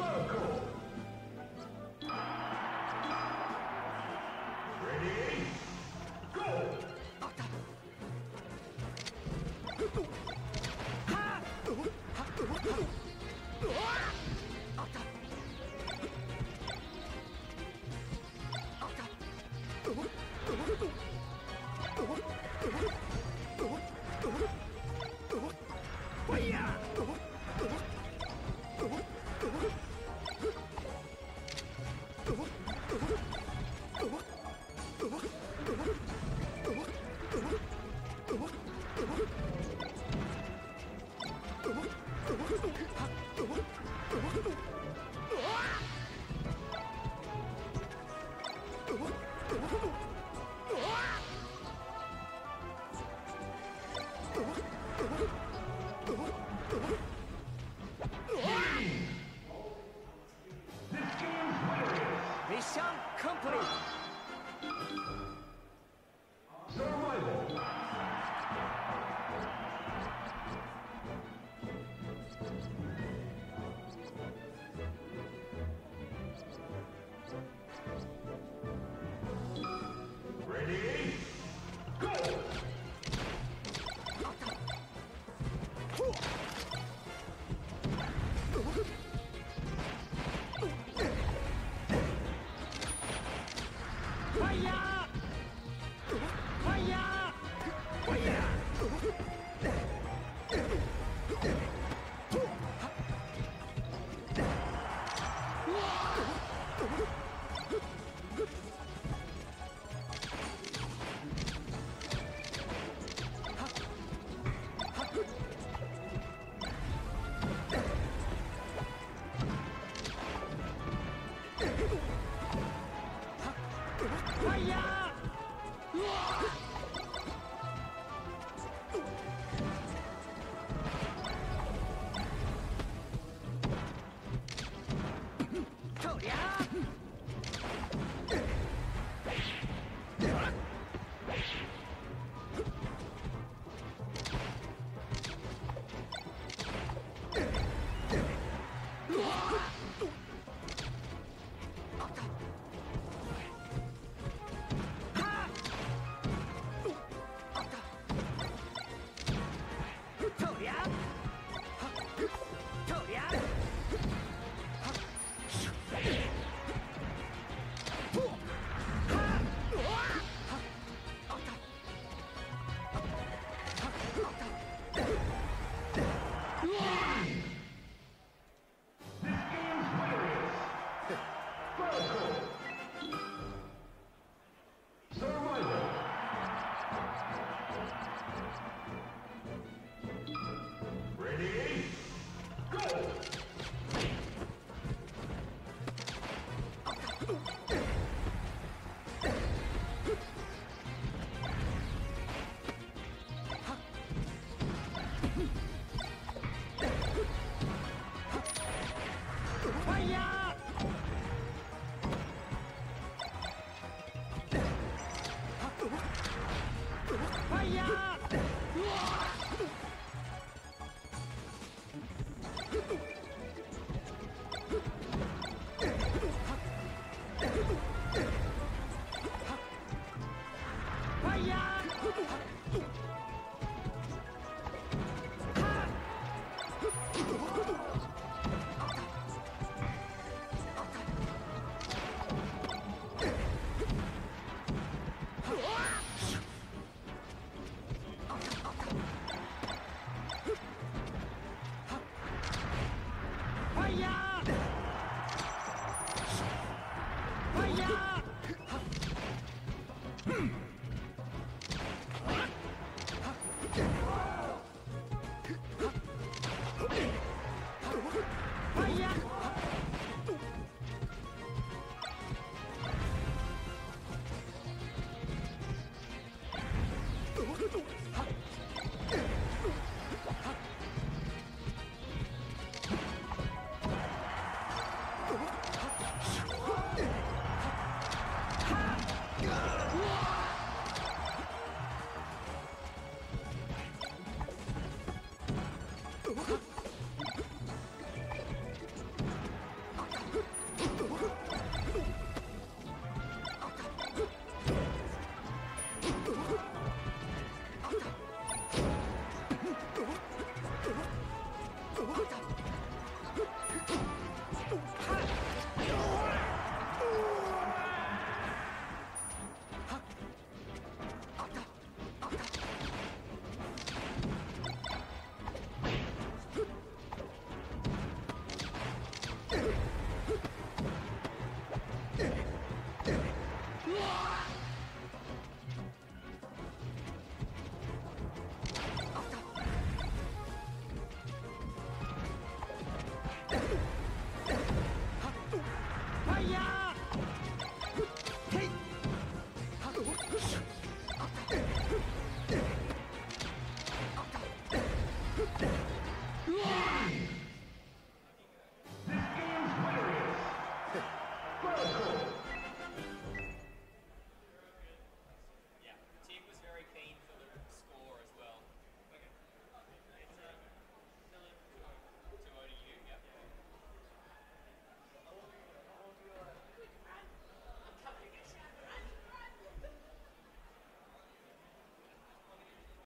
Circle. Ready? Go! This game's winner is Vertical.